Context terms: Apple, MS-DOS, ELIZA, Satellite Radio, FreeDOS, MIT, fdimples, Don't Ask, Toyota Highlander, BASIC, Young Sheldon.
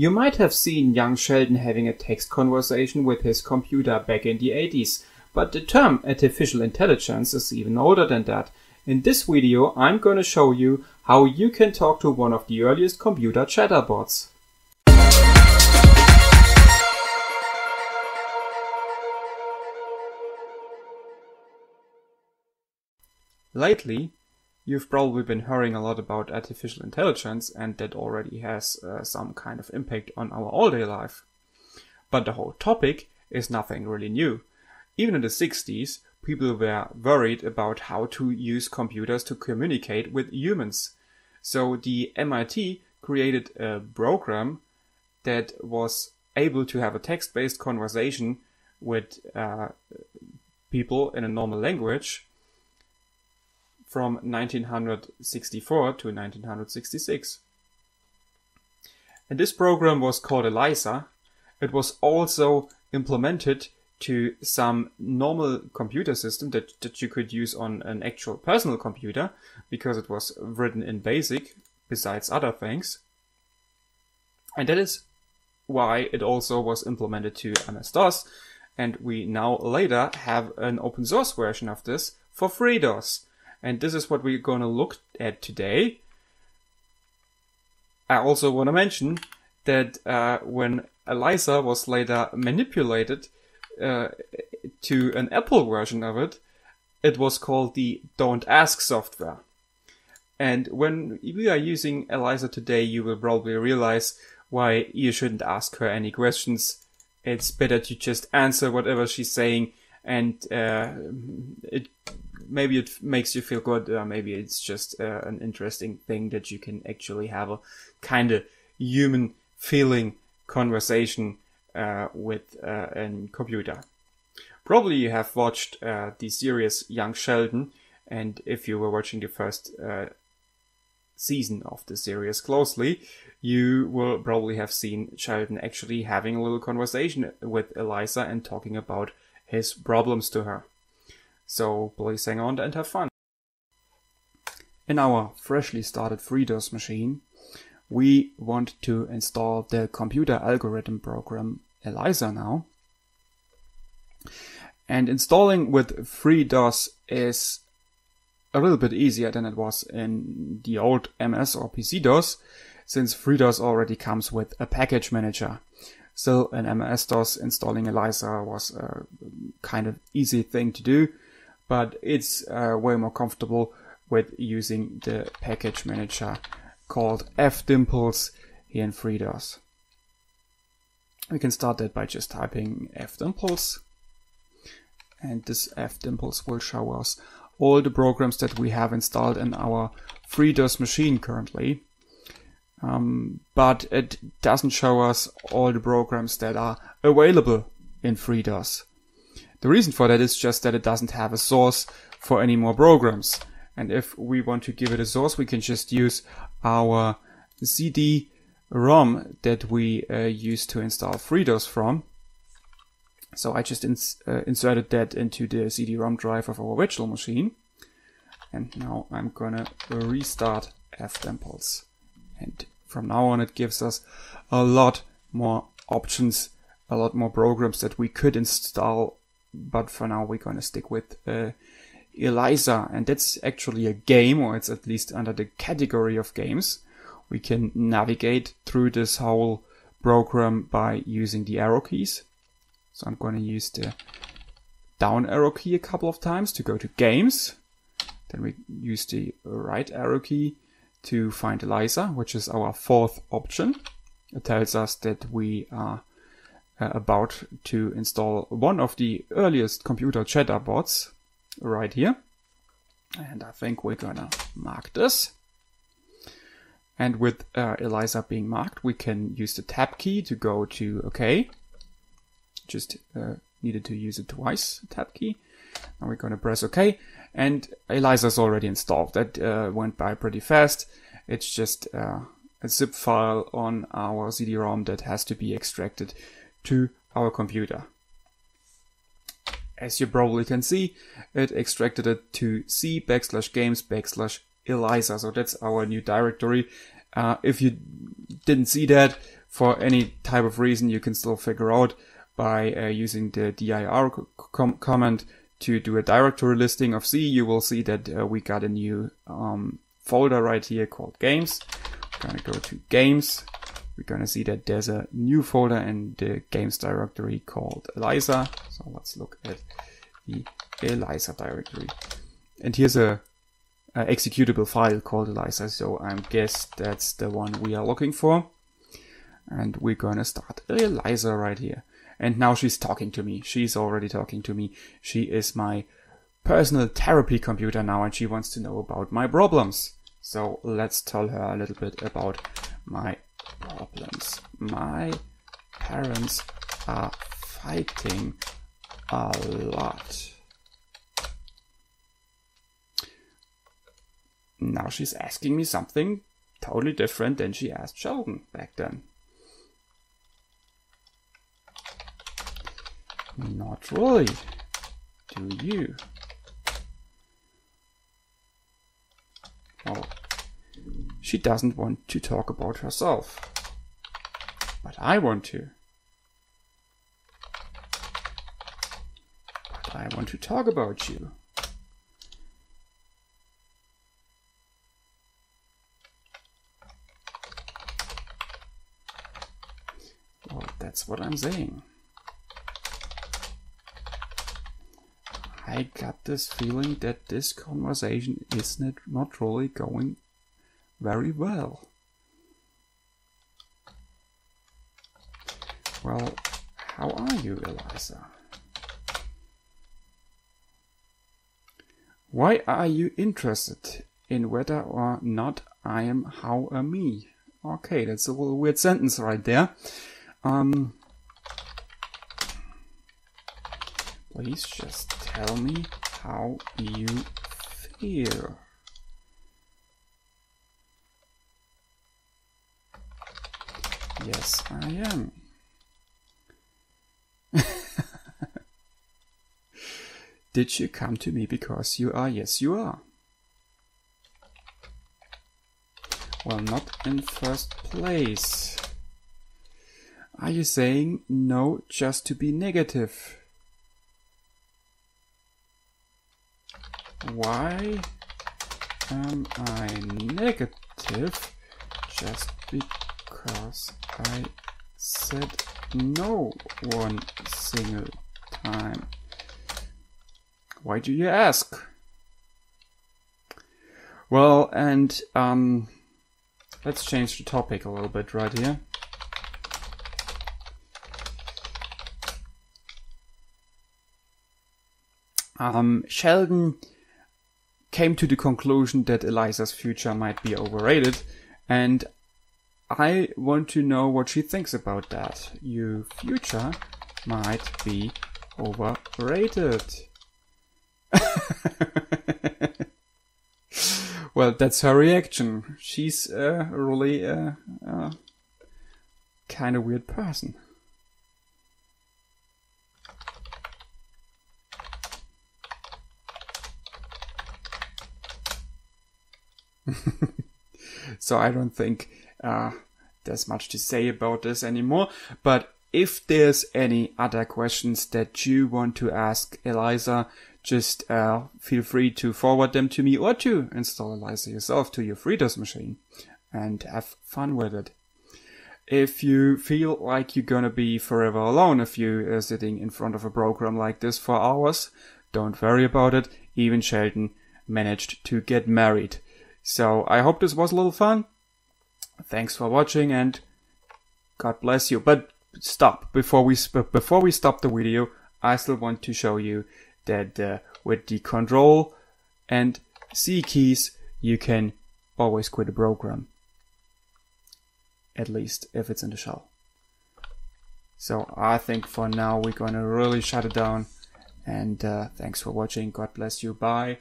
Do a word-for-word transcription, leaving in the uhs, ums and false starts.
You might have seen Young Sheldon having a text conversation with his computer back in the eighties, but the term artificial intelligence is even older than that. In this video, I'm going to show you how you can talk to one of the earliest computer chatterbots. Lately, you've probably been hearing a lot about artificial intelligence, and that already has uh, some kind of impact on our all-day life. But the whole topic is nothing really new. Even in the sixties, people were worried about how to use computers to communicate with humans. So the M I T created a program that was able to have a text-based conversation with uh, people in a normal language from nineteen sixty-four to nineteen sixty-six. And this program was called ELIZA. It was also implemented to some normal computer system that, that you could use on an actual personal computer, because it was written in BASIC, besides other things. And that is why it also was implemented to M S DOS. And we now later have an open source version of this for FreeDOS. And this is what we're going to look at today. I also want to mention that uh, when ELIZA was later manipulated uh, to an Apple version of it, it was called the Don't Ask software. And when we are using ELIZA today, you will probably realize why you shouldn't ask her any questions. It's better to just answer whatever she's saying, and uh, it maybe it makes you feel good, or maybe it's just uh, an interesting thing that you can actually have a kind of human feeling conversation uh, with uh, a computer. Probably you have watched uh, the series Young Sheldon, and if you were watching the first uh, season of the series closely, you will probably have seen Sheldon actually having a little conversation with ELIZA and talking about his problems to her. So please hang on and have fun. In our freshly started FreeDOS machine, we want to install the computer algorithm program ELIZA now. And installing with FreeDOS is a little bit easier than it was in the old M S or P C DOS, since FreeDOS already comes with a package manager. Still, in M S DOS, installing ELIZA was a kind of easy thing to do, but it's uh, way more comfortable with using the package manager called fdimples here in FreeDOS. We can start that by just typing fdimples, and this fdimples will show us all the programs that we have installed in our FreeDOS machine currently. Um, but it doesn't show us all the programs that are available in FreeDOS. The reason for that is just that it doesn't have a source for any more programs. And if we want to give it a source, we can just use our C D ROM that we uh, used to install FreeDOS from. So I just ins uh, inserted that into the C D ROM drive of our virtual machine. And now I'm gonna restart fdimples. And from now on, it gives us a lot more options, a lot more programs that we could install. But for now, we're going to stick with uh, ELIZA, and that's actually a game, or it's at least under the category of games. We can navigate through this whole program by using the arrow keys. So I'm going to use the down arrow key a couple of times to go to games. Then we use the right arrow key to find ELIZA, which is our fourth option. It tells us that we are Uh, about to install one of the earliest computer chatterbots right here. And I think we're gonna mark this. And with uh, ELIZA being marked, we can use the tab key to go to OK. Just uh, needed to use it twice, tab key. Now we're gonna press OK. And ELIZA's already installed. That uh, went by pretty fast. It's just uh, a zip file on our C D ROM that has to be extracted to our computer. As you probably can see, it extracted it to c backslash games backslash ELIZA. So that's our new directory. Uh, if you didn't see that, for any type of reason you can still figure out by uh, using the dir com command to do a directory listing of C. You will see that uh, we got a new um, folder right here called games. We're gonna go to games. We're gonna see that there's a new folder in the games directory called ELIZA. So let's look at the ELIZA directory. And here's a, a executable file called ELIZA. So I guess that's the one we are looking for. And we're gonna start ELIZA right here. And now she's talking to me. She's already talking to me. She is my personal therapy computer now, and she wants to know about my problems. So let's tell her a little bit about my problems. My parents are fighting a lot. Now she's asking me something totally different than she asked Sheldon back then. Not really. Do you? Oh. She doesn't want to talk about herself. But I want to. But I want to talk about you. Well, that's what I'm saying. I got this feeling that this conversation is not, not really going very well. Well, how are you, ELIZA? Why are you interested in whether or not I am how a me? Okay, that's a little weird sentence right there. Um, Please just tell me how you feel. Yes, I am. Did you come to me because you are? Yes, you are. Well, not in first place. Are you saying no just to be negative? Why am I negative just because I said no one single time? Why do you ask? Well, and um, let's change the topic a little bit right here. Um, Sheldon came to the conclusion that ELIZA's future might be overrated, and I want to know what she thinks about that. Your future might be overrated. Well, that's her reaction. She's uh, really a uh, uh, kind of weird person. So I don't think uh, there's much to say about this anymore. But if there's any other questions that you want to ask ELIZA, just uh, feel free to forward them to me or to install ELIZA yourself to your FreeDOS machine and have fun with it. If you feel like you're gonna be forever alone if you are sitting in front of a program like this for hours, don't worry about it. Even Sheldon managed to get married. So I hope this was a little fun. Thanks for watching and God bless you. But stop, before we before we stop the video, I still want to show you that uh, with the Control and C keys, you can always quit a program. At least if it's in the shell. So I think for now we're gonna really shut it down. And uh, thanks for watching. God bless you. Bye.